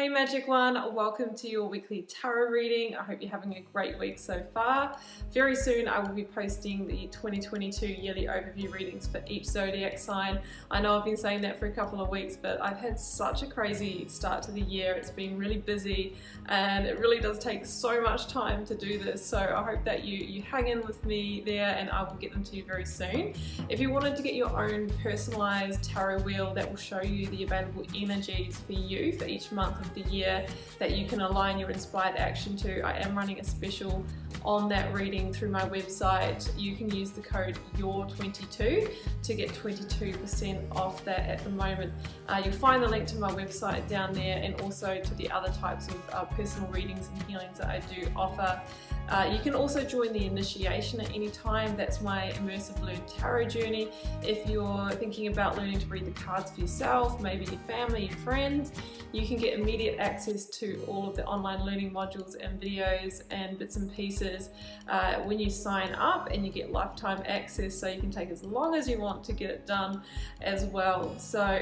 Hey Magic One, welcome to your weekly tarot reading. I hope you're having a great week so far. Very soon I will be posting the 2022 yearly overview readings for each zodiac sign. I know I've been saying that for a couple of weeks, but I've had such a crazy start to the year. It's been really busy and it really does take so much time to do this. So I hope that you hang in with me there and I will get them to you very soon. If you wanted to get your own personalized tarot wheel that will show you the available energies for you for each month of the year that you can align your inspired action to, I am running a special on that reading through my website. You can use the code YOUR22 to get 22% off that at the moment. You'll find the link to my website down there and also to the other types of personal readings and healings that I do offer. You can also join the initiation at any time. That's my immersive learn tarot journey. If you're thinking about learning to read the cards for yourself, maybe your family, your friends, you can get immediate access to all of the online learning modules and videos and bits and pieces when you sign up, and you get lifetime access, so you can take as long as you want to get it done as well. So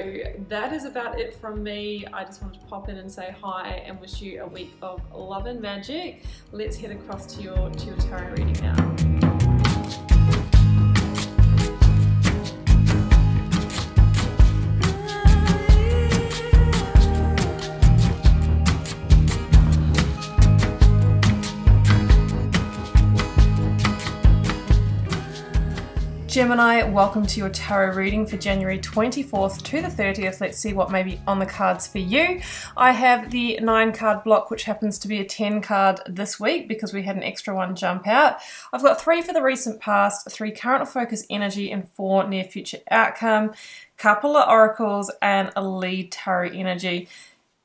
that is about it from me. I just wanted to pop in and say hi and wish you a week of love and magic. Let's head across to your tarot reading now. Gemini, welcome to your tarot reading for January 24th to the 30th. Let's see what may be on the cards for you. I have the 9 card block, which happens to be a 10 card this week because we had an extra one jump out. I've got 3 for the recent past, 3 current or focus energy, and 4 near future outcome, couple of oracles, and a lead tarot energy.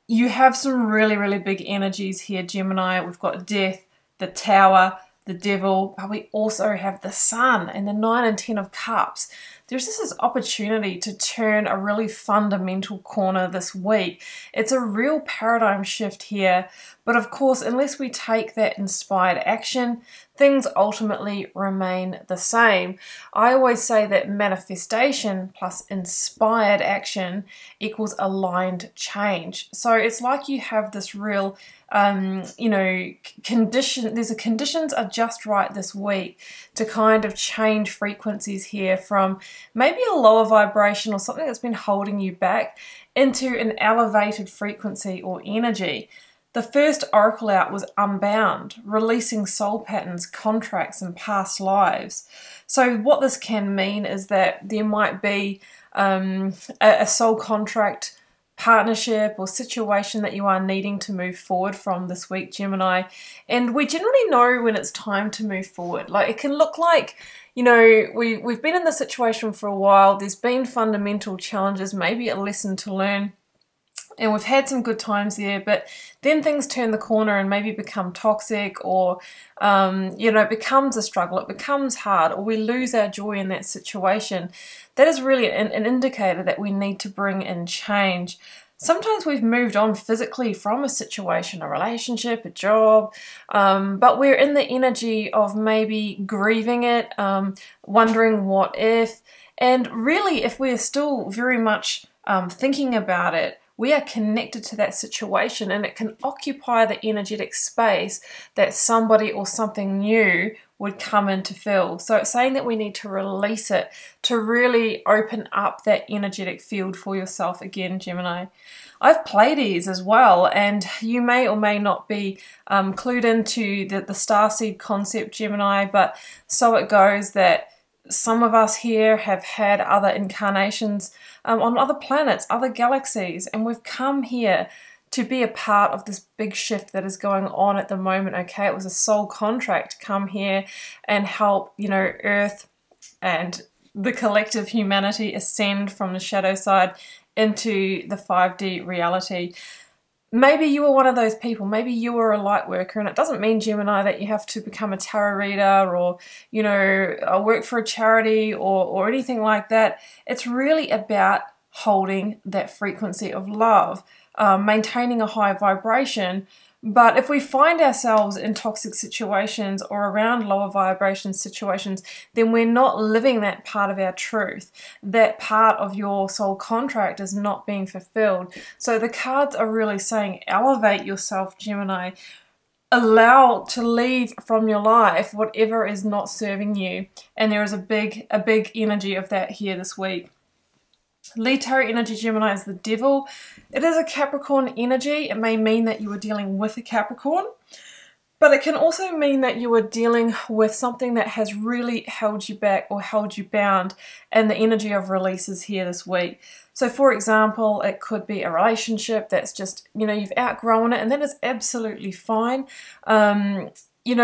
You have some really big energies here, Gemini. We've got death, the tower, the devil, but we also have the sun and the 9 and 10 of cups. There's just this opportunity to turn a really fundamental corner this week. It's a real paradigm shift here, but of course, unless we take that inspired action, things ultimately remain the same. I always say that manifestation plus inspired action equals aligned change. So it's like you have this real condition. There's a conditions are just right this week to kind of change frequencies here from maybe a lower vibration or something that's been holding you back into an elevated frequency or energy. The first oracle out was unbound, releasing soul patterns, contracts, and past lives. So what this can mean is that there might be a soul contract, partnership, or situation that you are needing to move forward from this week, Gemini. And we generally know when it's time to move forward. Like, it can look like, you know, we've been in this situation for a while, there's been fundamental challenges, maybe a lesson to learn, and we've had some good times there, but then things turn the corner and maybe become toxic, or it becomes a struggle, it becomes hard, or we lose our joy in that situation. That is really an indicator that we need to bring in change. Sometimes we've moved on physically from a situation, a relationship, a job, but we're in the energy of maybe grieving it, wondering what if, and really if we're still very much thinking about it, we are connected to that situation, and it can occupy the energetic space that somebody or something new would come in to fill. So it's saying that we need to release it to really open up that energetic field for yourself again, Gemini. I've Pleiades as well, and you may or may not be clued into the starseed concept, Gemini, but so it goes that some of us here have had other incarnations on other planets, other galaxies, and we've come here to be a part of this big shift that is going on at the moment, okay? It was a soul contract to come here and help, Earth and the collective humanity ascend from the shadow side into the 5D reality. Maybe you were one of those people, maybe you were a light worker, and it doesn't mean, Gemini, that you have to become a tarot reader or, work for a charity or anything like that. It's really about holding that frequency of love, maintaining a high vibration, But if we find ourselves in toxic situations or around lower vibration situations, then we're not living that part of our truth. That part of your soul contract is not being fulfilled. So the cards are really saying, elevate yourself, Gemini. Allow to leave from your life whatever is not serving you. And there is a big energy of that here this week. Leto energy, Gemini, is the devil. It is a Capricorn energy. It may mean that you are dealing with a Capricorn, but it can also mean that you are dealing with something that has really held you back or held you bound, and the energy of release is here this week. So for example, it could be a relationship that's just, you know, you've outgrown it, and that is absolutely fine. You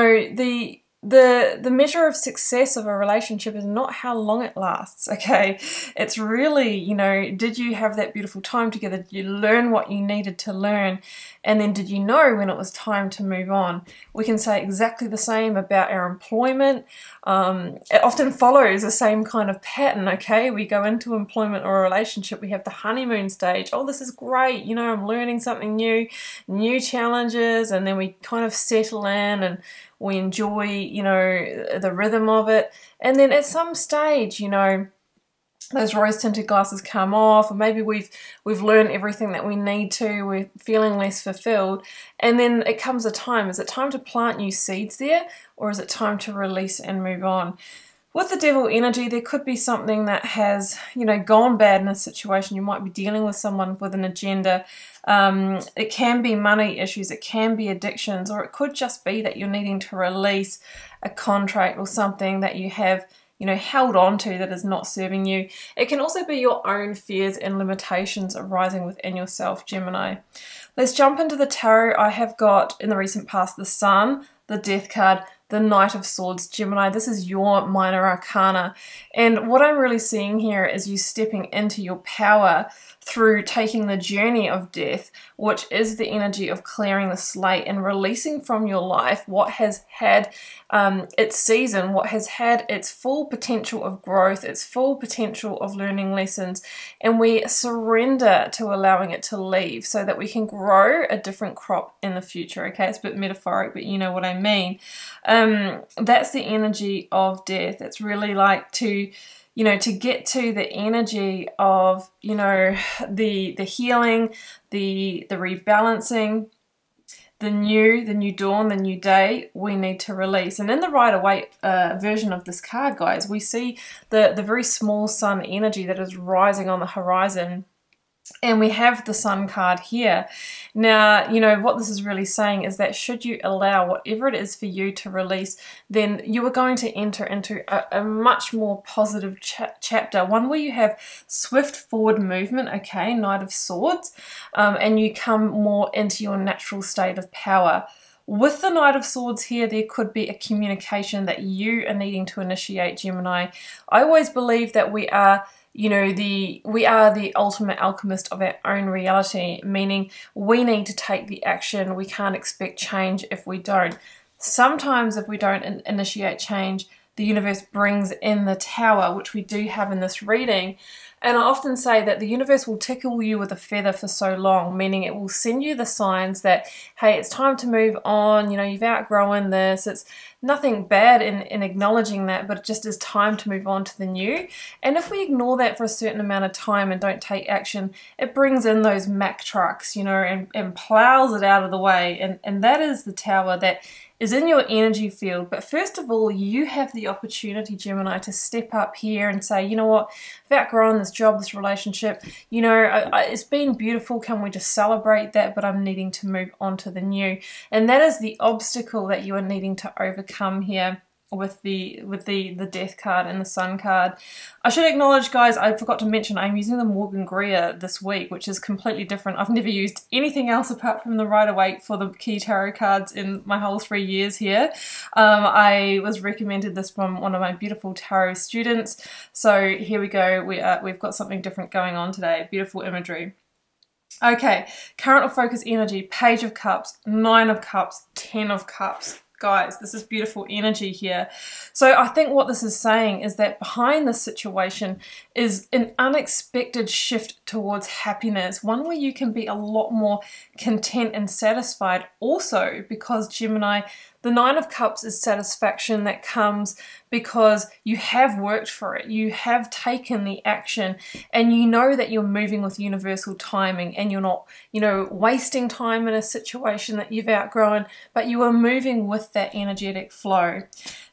know, the measure of success of a relationship is not how long it lasts, okay? It's really, you know, did you have that beautiful time together? Did you learn what you needed to learn? And then did you know when it was time to move on? We can say exactly the same about our employment. It often follows the same kind of pattern, okay? We go into employment or a relationship, we have the honeymoon stage. Oh, this is great, you know, I'm learning something new, new challenges, and then we kind of settle in and we enjoy, you know, the rhythm of it. And then at some stage, you know, those rose-tinted glasses come off, or maybe we've learned everything that we need to, we're feeling less fulfilled, and then it comes a time. Is it time to plant new seeds there, or is it time to release and move on? With the devil energy, there could be something that has, you know, gone bad in a situation. You might be dealing with someone with an agenda. It can be money issues, it can be addictions, or it could just be that you're needing to release a contract or something that you have, you know, held on to that is not serving you. It can also be your own fears and limitations arising within yourself, Gemini. Let's jump into the tarot. I have got, in the recent past, the Sun, the Death card, the Knight of Swords, Gemini. This is your minor arcana. And what I'm really seeing here is you stepping into your power through taking the journey of death, which is the energy of clearing the slate and releasing from your life what has had its season, what has had its full potential of growth, its full potential of learning lessons, and we surrender to allowing it to leave so that we can grow a different crop in the future, okay? It's a bit metaphoric, but you know what I mean. That's the energy of death. It's really like to, you know, to get to the energy of, you know, the healing, the rebalancing, the new dawn, the new day, we need to release. And in the Rider-Waite version of this card, guys, we see the very small sun energy that is rising on the horizon. And we have the Sun card here. Now, you know, what this is really saying is that should you allow whatever it is for you to release, then you are going to enter into a much more positive chapter, one where you have swift forward movement, okay, Knight of Swords, and you come more into your natural state of power. With the Knight of Swords here, there could be a communication that you are needing to initiate, Gemini. I always believe that we are, you know, we are the ultimate alchemist of our own reality, meaning we need to take the action. We can't expect change if we don't. Sometimes if we don't initiate change, the universe brings in the tower, which we do have in this reading. And I often say that the universe will tickle you with a feather for so long, meaning it will send you the signs that, hey, it's time to move on, you know, you've outgrown this. It's nothing bad in acknowledging that, but it just is time to move on to the new. And if we ignore that for a certain amount of time and don't take action, it brings in those Mack trucks, you know, and plows it out of the way. And that is the tower that is in your energy field. But first of all, you have the opportunity, Gemini, to step up here and say, you know what, I've outgrown this job, this relationship, you know, it's been beautiful, can we just celebrate that, but I'm needing to move on to the new. And that is the obstacle that you are needing to overcome here with the Death card and the Sun card. I should acknowledge, guys, I forgot to mention I'm using the Morgan Greer this week, which is completely different. I've never used anything else apart from the Rider-Waite for the key tarot cards in my whole 3 years here. I was recommended this from one of my beautiful tarot students. So here we go, we've got something different going on today. Beautiful imagery. Okay, current or focus energy, Page of Cups, Nine of Cups, Ten of Cups. guys, this is beautiful energy here. So I think what this is saying is that behind this situation is an unexpected shift towards happiness, one where you can be a lot more content and satisfied. Also, because Gemini, the 9 of Cups is satisfaction that comes because you have worked for it, you have taken the action, and you know that you're moving with universal timing and you're not, you know, wasting time in a situation that you've outgrown, but you are moving with that energetic flow.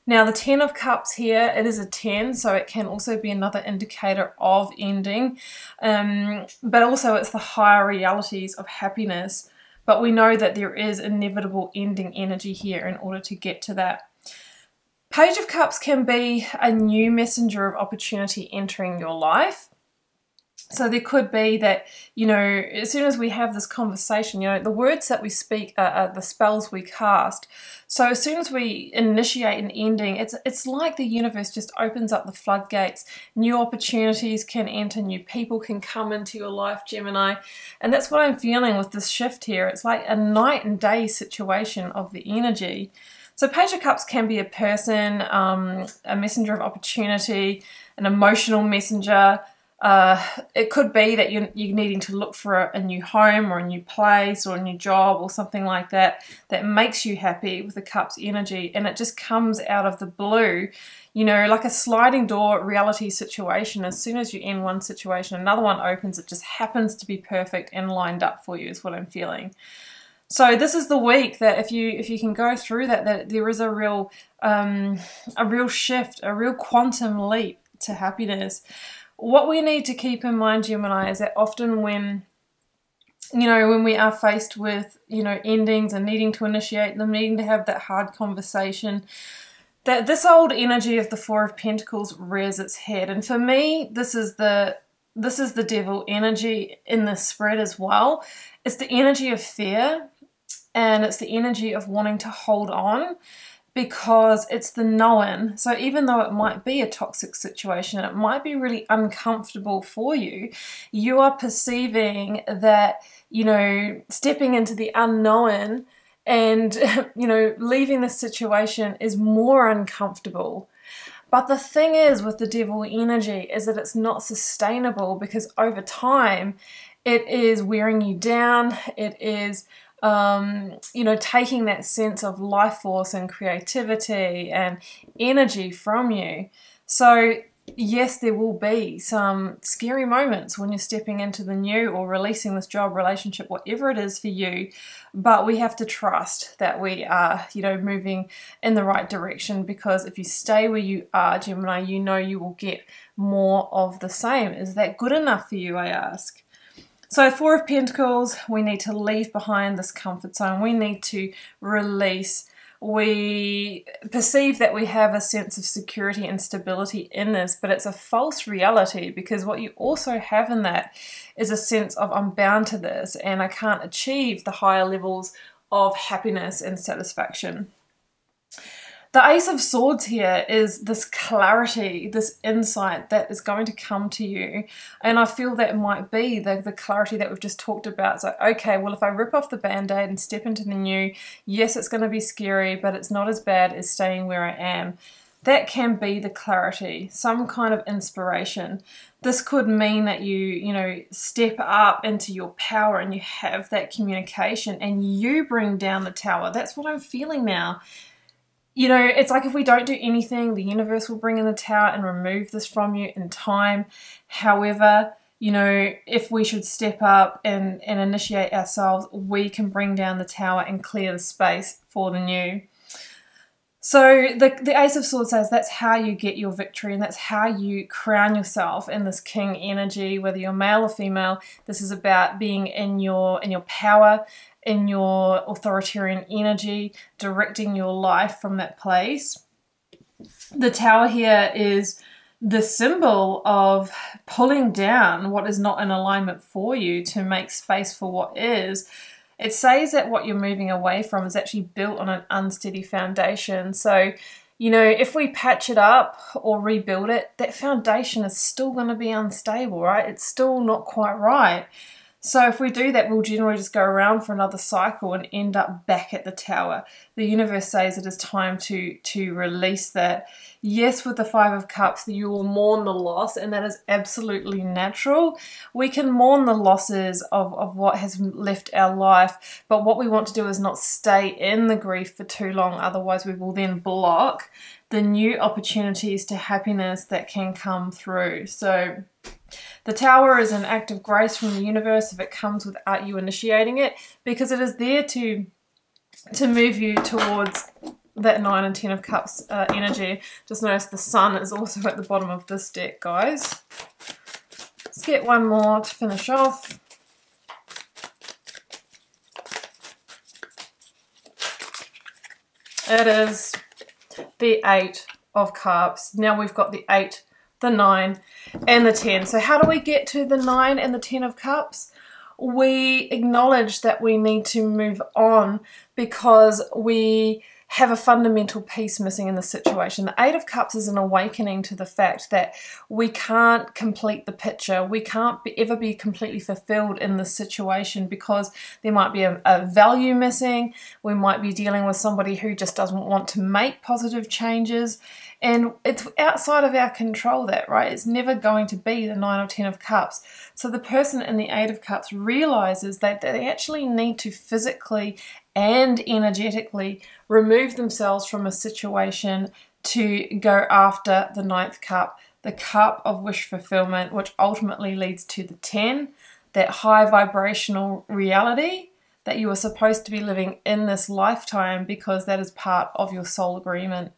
Now the 10 of Cups here, it is a 10, so it can also be another indicator of ending, but also it's the higher realities of happiness. But we know that there is inevitable ending energy here in order to get to that. Page of Cups can be a new messenger of opportunity entering your life. So there could be that, you know, as soon as we have this conversation, you know, the words that we speak are the spells we cast. So as soon as we initiate an ending, it's like the universe just opens up the floodgates. New opportunities can enter, new people can come into your life, Gemini. And that's what I'm feeling with this shift here. It's like a night and day situation of the energy. So Page of Cups can be a person, a messenger of opportunity, an emotional messenger. It could be that you're needing to look for a new home or a new place or a new job or something like that that makes you happy with the Cups energy, and it just comes out of the blue, you know, like a sliding door reality situation. As soon as you end one situation, another one opens. It just happens to be perfect and lined up for you is what I'm feeling. So this is the week that if you can go through that there is a real shift, a real quantum leap to happiness. What we need to keep in mind, Gemini, is that often when we are faced with, you know, endings and needing to initiate them, needing to have that hard conversation, that this old energy of the 4 of Pentacles rears its head. And for me, this is the devil energy in this spread as well. It's the energy of fear, and it's the energy of wanting to hold on, because it's the known. So even though it might be a toxic situation, it might be really uncomfortable for you, you are perceiving that, you know, stepping into the unknown and, you know, leaving the situation is more uncomfortable. But the thing is with the devil energy is that it's not sustainable, because over time it is wearing you down, it is you know, taking that sense of life force and creativity and energy from you. So yes, there will be some scary moments when you're stepping into the new or releasing this job, relationship, whatever it is for you, but we have to trust that we are, you know, moving in the right direction, because if you stay where you are, Gemini, you know you will get more of the same. Is that good enough for you, I ask? So 4 of Pentacles, we need to leave behind this comfort zone. We need to release. We perceive that we have a sense of security and stability in this, but it's a false reality, because what you also have in that is a sense of I'm bound to this and I can't achieve the higher levels of happiness and satisfaction. The Ace of Swords here is this clarity, this insight that is going to come to you. And I feel that might be the clarity that we've just talked about. So, okay, well, if I rip off the Band-Aid and step into the new, yes, it's going to be scary, but it's not as bad as staying where I am. That can be the clarity, some kind of inspiration. This could mean that you know, step up into your power and you have that communication and you bring down the tower. That's what I'm feeling now. You know, it's like if we don't do anything, the universe will bring in the tower and remove this from you in time. However, you know, if we should step up and initiate ourselves, we can bring down the tower and clear the space for the new. So the Ace of Swords says that's how you get your victory, and that's how you crown yourself in this king energy, whether you're male or female. This is about being in your power, in your authoritarian energy, directing your life from that place. The tower here is the symbol of pulling down what is not in alignment for you to make space for what is. It says that what you're moving away from is actually built on an unsteady foundation. So, you know, if we patch it up or rebuild it, that foundation is still going to be unstable, right? It's still not quite right. So if we do that, we'll generally just go around for another cycle and end up back at the tower. The universe says it is time to release that. Yes, with the 5 of Cups, you will mourn the loss, and that is absolutely natural. We can mourn the losses of what has left our life, but what we want to do is not stay in the grief for too long, otherwise we will then block the new opportunities to happiness that can come through. So the Tower is an act of grace from the universe if it comes without you initiating it, because it is there to move you towards that 9 and 10 of Cups energy. Just notice the Sun is also at the bottom of this deck, guys. Let's get one more to finish off. It is the 8 of Cups. Now we've got the 8, the 9 and the 10. So how do we get to the 9 and the 10 of cups? We acknowledge that we need to move on because we have a fundamental piece missing in the situation. The 8 of Cups is an awakening to the fact that we can't complete the picture. We can't ever be completely fulfilled in this situation because there might be a value missing. We might be dealing with somebody who just doesn't want to make positive changes. And it's outside of our control that, right? It's never going to be the 9 or 10 of Cups. So the person in the 8 of Cups realizes that they actually need to physically and energetically remove themselves from a situation to go after the 9th cup, the cup of wish fulfillment, which ultimately leads to the 10, that high vibrational reality that you are supposed to be living in this lifetime because that is part of your soul agreement.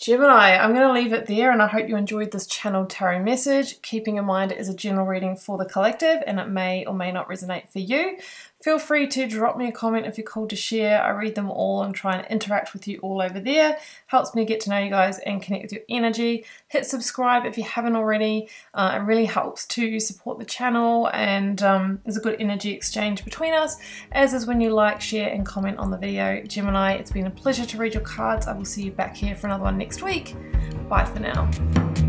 Gemini, I'm going to leave it there, and I hope you enjoyed this channeled tarot message, keeping in mind it is a general reading for the collective and it may or may not resonate for you. Feel free to drop me a comment if you're called to share. I read them all and try and interact with you all over there. Helps me get to know you guys and connect with your energy. Hit subscribe if you haven't already. It really helps to support the channel, and there's a good energy exchange between us, as is when you like, share and comment on the video. Gemini, it's been a pleasure to read your cards. I will see you back here for another one next week. Bye for now.